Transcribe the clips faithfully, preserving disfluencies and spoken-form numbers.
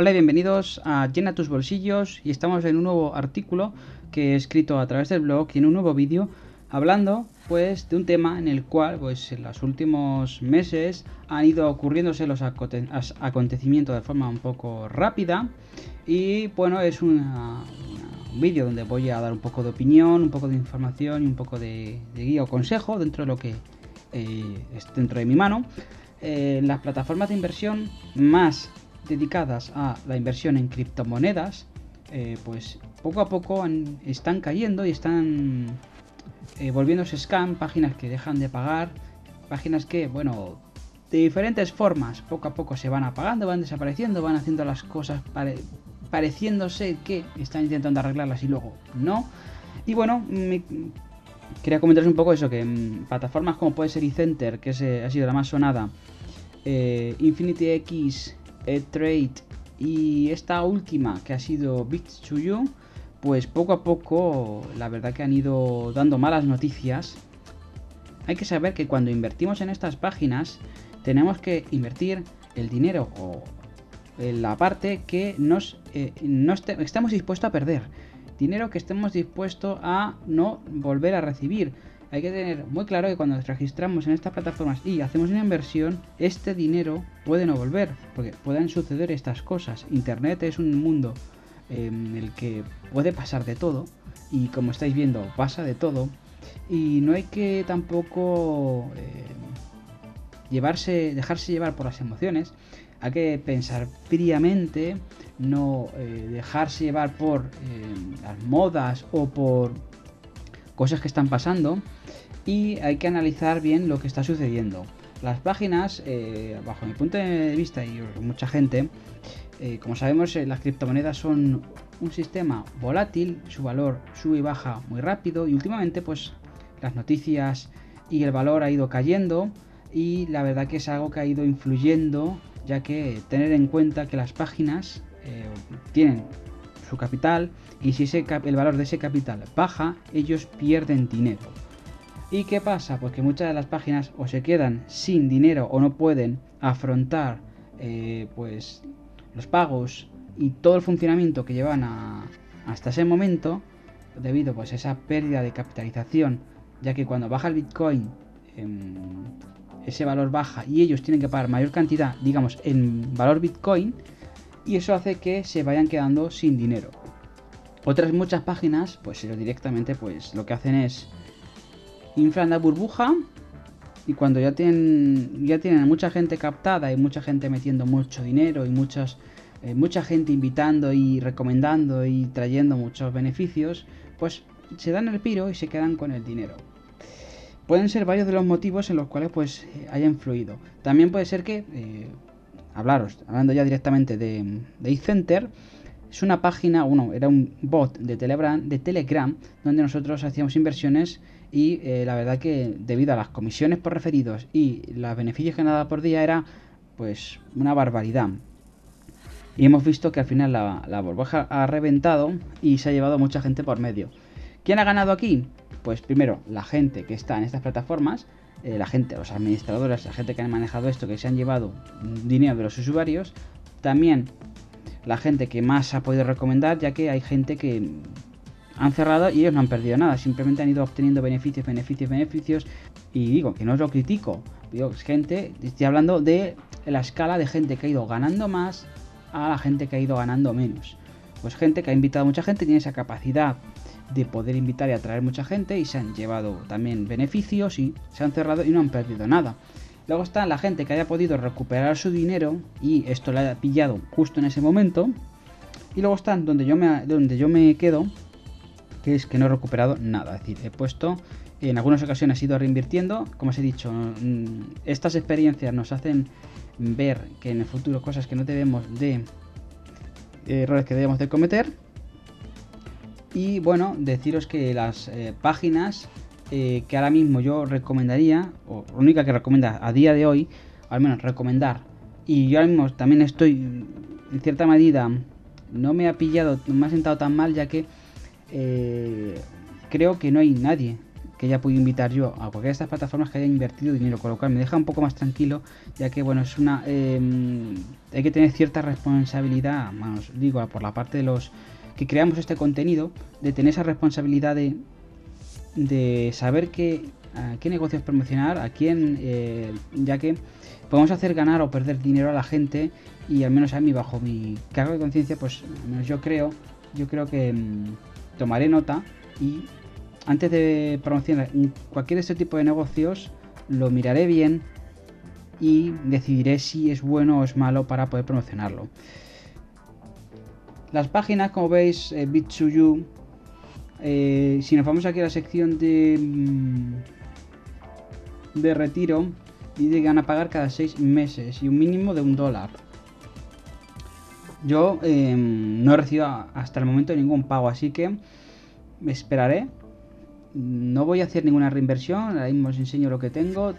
Hola y bienvenidos a Llena Tus Bolsillos, y estamos en un nuevo artículo que he escrito a través del blog y en un nuevo vídeo hablando pues de un tema en el cual pues en los últimos meses han ido ocurriéndose los acontecimientos de forma un poco rápida. Y bueno, es una, una, un vídeo donde voy a dar un poco de opinión, un poco de información y un poco de, de guía o consejo dentro de lo que eh, es dentro de mi mano. Eh, las plataformas de inversión más dedicadas a la inversión en criptomonedas eh, pues poco a poco han, están cayendo y están eh, volviéndose scam, páginas que dejan de pagar, páginas que bueno, de diferentes formas poco a poco se van apagando, van desapareciendo, van haciendo las cosas pare pareciéndose que están intentando arreglarlas y luego no. Y bueno, me quería comentarles un poco eso, que mmm, plataformas como puede ser iCenter, que es, eh, ha sido la más sonada, eh, Infinity X Trade y esta última que ha sido Bits to you, pues poco a poco la verdad que han ido dando malas noticias. Hay que saber que cuando invertimos en estas páginas tenemos que invertir el dinero o la parte que nos, eh, nos te, estamos dispuestos a perder, dinero que estemos dispuestos a no volver a recibir. Hay que tener muy claro que cuando nos registramos en estas plataformas y hacemos una inversión, este dinero puede no volver, porque pueden suceder estas cosas. Internet es un mundo en el que puede pasar de todo, y como estáis viendo, pasa de todo, y no hay que tampoco eh, llevarse, dejarse llevar por las emociones. Hay que pensar fríamente, no eh, dejarse llevar por eh, las modas o por cosas que están pasando, y hay que analizar bien lo que está sucediendo. Las páginas, eh, bajo mi punto de vista y mucha gente, eh, como sabemos, eh, las criptomonedas son un sistema volátil, su valor sube y baja muy rápido, y últimamente pues las noticias y el valor ha ido cayendo, y la verdad que es algo que ha ido influyendo, ya que tener en cuenta que las páginas eh, tienen su capital, y si ese cap el valor de ese capital baja, ellos pierden dinero. ¿Y qué pasa? Pues que muchas de las páginas o se quedan sin dinero o no pueden afrontar eh, pues los pagos y todo el funcionamiento que llevan a, hasta ese momento, debido pues a esa pérdida de capitalización, ya que cuando baja el Bitcoin eh, ese valor baja y ellos tienen que pagar mayor cantidad, digamos, en valor Bitcoin, y eso hace que se vayan quedando sin dinero. Otras muchas páginas pues directamente pues lo que hacen es inflan la burbuja, y cuando ya tienen ya tienen mucha gente captada y mucha gente metiendo mucho dinero y muchas eh, mucha gente invitando y recomendando y trayendo muchos beneficios, pues se dan el piro y se quedan con el dinero. Pueden ser varios de los motivos en los cuales pues haya influido. También puede ser que eh, Hablaros, hablando ya directamente de, de iCenter, es una página, bueno, era un bot de Telegram, de Telegram donde nosotros hacíamos inversiones, y eh, la verdad que debido a las comisiones por referidos y los beneficios que ganaba por día era pues una barbaridad. Y hemos visto que al final la, la burbuja ha reventado y se ha llevado mucha gente por medio. ¿Quién ha ganado aquí? Pues primero la gente que está en estas plataformas. La gente, los administradores, la gente que han manejado esto, que se han llevado dinero de los usuarios. También la gente que más ha podido recomendar, ya que hay gente que han cerrado y ellos no han perdido nada, simplemente han ido obteniendo beneficios, beneficios, beneficios. Y digo, que no os lo critico, digo, es gente, estoy hablando de la escala de gente que ha ido ganando más a la gente que ha ido ganando menos. Pues gente que ha invitado a mucha gente, tiene esa capacidad de poder invitar y atraer mucha gente, y se han llevado también beneficios y se han cerrado y no han perdido nada. Luego está la gente que haya podido recuperar su dinero y esto lo haya pillado justo en ese momento. Y luego están donde yo me, donde yo me quedo, que es que no he recuperado nada. Es decir, he puesto, en algunas ocasiones he ido reinvirtiendo. Como os he dicho, estas experiencias nos hacen ver que en el futuro cosas que no debemos de, errores que debemos de cometer. Y bueno, deciros que las eh, páginas eh, que ahora mismo yo recomendaría, o la única que recomienda a día de hoy, al menos recomendar, y yo ahora mismo también estoy, en cierta medida, no me ha pillado, no me ha sentado tan mal, ya que eh, creo que no hay nadie que ya puedo invitar yo a cualquiera de estas plataformas que haya invertido dinero, con lo cual me deja un poco más tranquilo, ya que bueno, es una eh, hay que tener cierta responsabilidad, más digo, por la parte de los que creamos este contenido, de tener esa responsabilidad de, de saber que a qué negocios promocionar, a quién, eh, ya que podemos hacer ganar o perder dinero a la gente, y al menos a mí, bajo mi cargo de conciencia, pues al menos yo creo, yo creo que mmm, tomaré nota, y antes de promocionar cualquier de este tipo de negocios lo miraré bien y decidiré si es bueno o es malo para poder promocionarlo. Las páginas, como veis, eh, Bitsuyu, eh, si nos vamos aquí a la sección de de retiro, y de que van a pagar cada seis meses y un mínimo de un dólar. Yo eh, no he recibido hasta el momento ningún pago, así que me esperaré. No voy a hacer ninguna reinversión, ahora mismo os enseño lo que tengo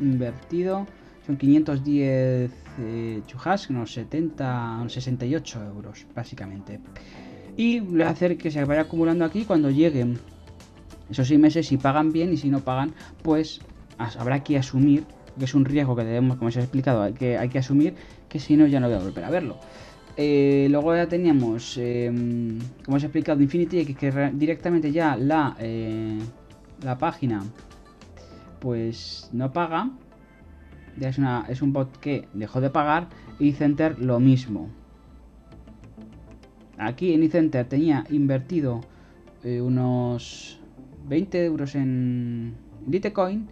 invertido. Son quinientos diez eh, chujas, unos setenta, sesenta y ocho euros básicamente. Y voy a hacer que se vaya acumulando aquí cuando lleguen esos seis meses. Si pagan bien, y si no pagan, pues habrá que asumir, que es un riesgo que debemos, como os he explicado, hay que, hay que asumir, que si no ya no voy a volver a verlo. Eh, luego ya teníamos, eh, como os he explicado, Infinity X, que directamente ya la, eh, la página pues no paga, ya es, una, es un bot que dejó de pagar. iCenter lo mismo. Aquí en iCenter tenía invertido eh, unos veinte euros en Litecoin,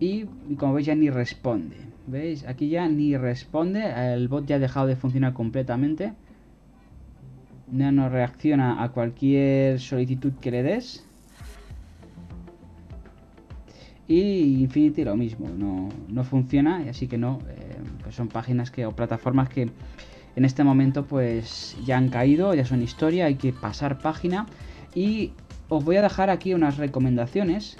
y como veis ya ni responde. ¿Veis? Aquí ya ni responde, el bot ya ha dejado de funcionar completamente. No nos reacciona a cualquier solicitud que le des. Y Infinity lo mismo, no, no funciona, así que no. Eh, pues son páginas que o plataformas que en este momento pues ya han caído, ya son historia, hay que pasar página. Y os voy a dejar aquí unas recomendaciones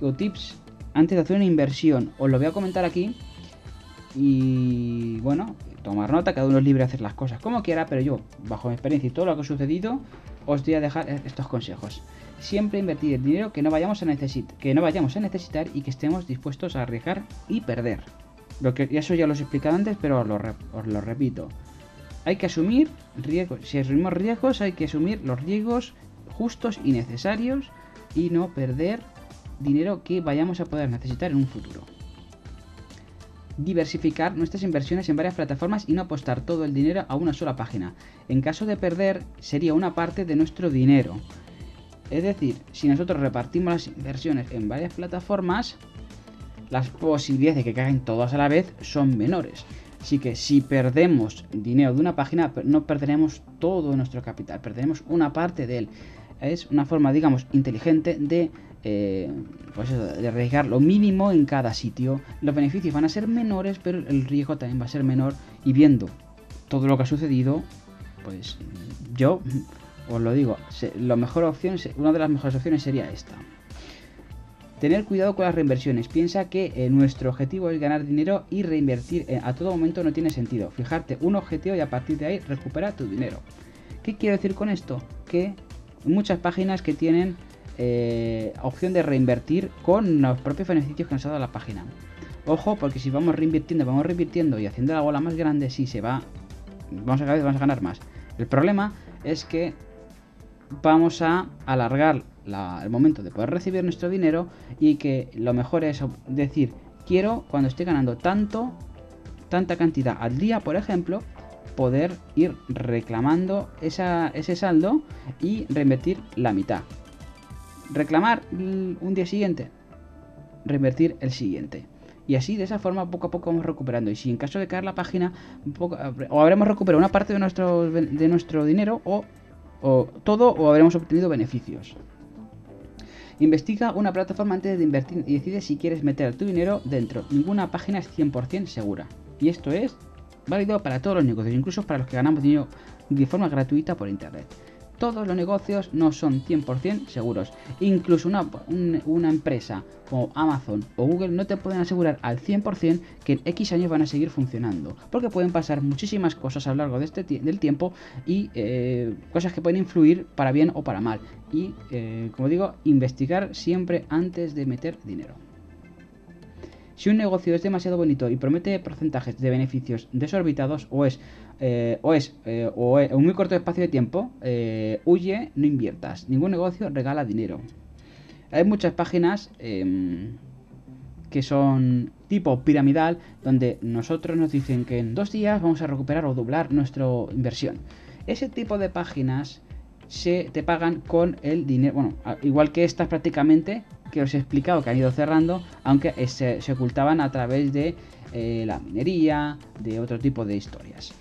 o tips antes de hacer una inversión. Os lo voy a comentar aquí, y bueno, tomar nota, cada uno es libre de hacer las cosas como quiera, pero yo, bajo mi experiencia y todo lo que ha sucedido, os voy a dejar estos consejos. Siempre invertir el dinero que no vayamos a necesitar, que no vayamos a necesitar y que estemos dispuestos a arriesgar y perder. Lo que, eso ya lo he explicado antes, pero os lo, os lo repito. Hay que asumir riesgos. Si asumimos riesgos, hay que asumir los riesgos justos y necesarios, y no perder dinero que vayamos a poder necesitar en un futuro. Diversificar nuestras inversiones en varias plataformas y no apostar todo el dinero a una sola página. En caso de perder, sería una parte de nuestro dinero. Es decir, si nosotros repartimos las inversiones en varias plataformas, las posibilidades de que caigan todas a la vez son menores. Así que si perdemos dinero de una página, no perderemos todo nuestro capital, perderemos una parte de él. Es una forma, digamos, inteligente de, eh, pues eso, de arriesgar lo mínimo en cada sitio. Los beneficios van a ser menores, pero el riesgo también va a ser menor. Y viendo todo lo que ha sucedido, pues yo os lo digo, la mejor opción, una de las mejores opciones sería esta. Tener cuidado con las reinversiones. Piensa que eh, nuestro objetivo es ganar dinero, y reinvertir eh, a todo momento no tiene sentido. Fijarte un objetivo y a partir de ahí recupera tu dinero. ¿Qué quiero decir con esto? Que muchas páginas que tienen eh, opción de reinvertir con los propios beneficios que nos ha dado la página. Ojo, porque si vamos reinvirtiendo, vamos reinvirtiendo y haciendo la bola más grande, sí se va, vamos a, vamos a ganar más. El problema es que vamos a alargar la, el momento de poder recibir nuestro dinero, y que lo mejor es decir, quiero cuando esté ganando tanto, tanta cantidad al día, por ejemplo, poder ir reclamando esa, ese saldo y reinvertir la mitad. Reclamar un día siguiente, reinvertir el siguiente. Y así, de esa forma, poco a poco vamos recuperando. Y si en caso de caer la página, un poco, o habremos recuperado una parte de nuestro, de nuestro dinero, o, o todo, o habremos obtenido beneficios. Investiga una plataforma antes de invertir y decide si quieres meter tu dinero dentro. Ninguna página es cien por cien segura. Y esto es válido para todos los negocios, incluso para los que ganamos dinero de forma gratuita por internet. todos los negocios no son cien por cien seguros. Incluso una, un, una empresa como Amazon o Google no te pueden asegurar al cien por cien que en X años van a seguir funcionando, porque pueden pasar muchísimas cosas a lo largo de este del tiempo y eh, cosas que pueden influir para bien o para mal. Y eh, como digo, investigar siempre antes de meter dinero. Si un negocio es demasiado bonito y promete porcentajes de beneficios desorbitados o es, eh, o es, eh, o es un muy corto espacio de tiempo, eh, huye, no inviertas. Ningún negocio regala dinero. Hay muchas páginas eh, que son tipo piramidal, donde nosotros nos dicen que en dos días vamos a recuperar o doblar nuestra inversión. Ese tipo de páginas se te pagan con el dinero, bueno, igual que estas prácticamente, que os he explicado que han ido cerrando, aunque se, se ocultaban a través de eh, la minería, de otro tipo de historias.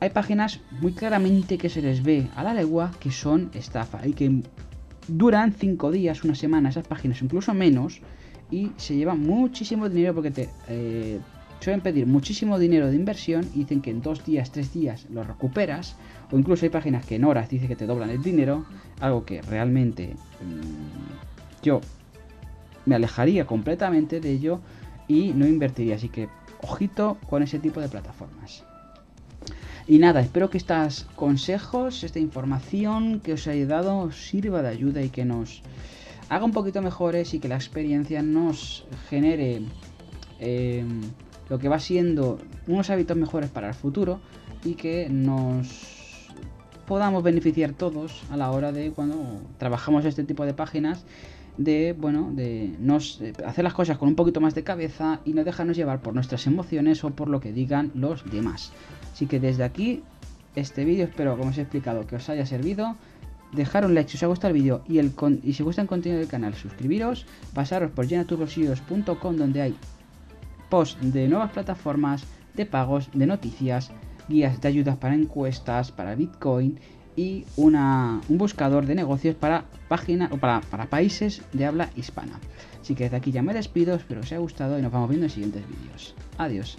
Hay páginas muy claramente que se les ve a la legua que son estafa y que duran cinco días, una semana, esas páginas, incluso menos, y se llevan muchísimo dinero porque te eh, suelen pedir muchísimo dinero de inversión y dicen que en dos días, tres días lo recuperas. O incluso hay páginas que en horas dice que te doblan el dinero, algo que realmente mmm, yo me alejaría completamente de ello y no invertiría. Así que ojito con ese tipo de plataformas. Y nada, espero que estos consejos, esta información que os he dado os sirva de ayuda y que nos haga un poquito mejores y que la experiencia nos genere eh, lo que va siendo unos hábitos mejores para el futuro y que nos podamos beneficiar todos a la hora de cuando trabajamos este tipo de páginas, de bueno, de nos hacer las cosas con un poquito más de cabeza y no dejarnos llevar por nuestras emociones o por lo que digan los demás. Así que desde aquí este vídeo espero, como os he explicado, que os haya servido. Dejar un like si os ha gustado el vídeo y, el con y si os gusta el contenido del canal, suscribiros, pasaros por llena tus bolsillos punto com, donde hay posts de nuevas plataformas, de pagos, de noticias, guías de ayudas para encuestas, para Bitcoin y una, un buscador de negocios para páginas o para, para países de habla hispana. Así que desde aquí ya me despido, espero que os haya gustado y nos vamos viendo en siguientes vídeos. Adiós.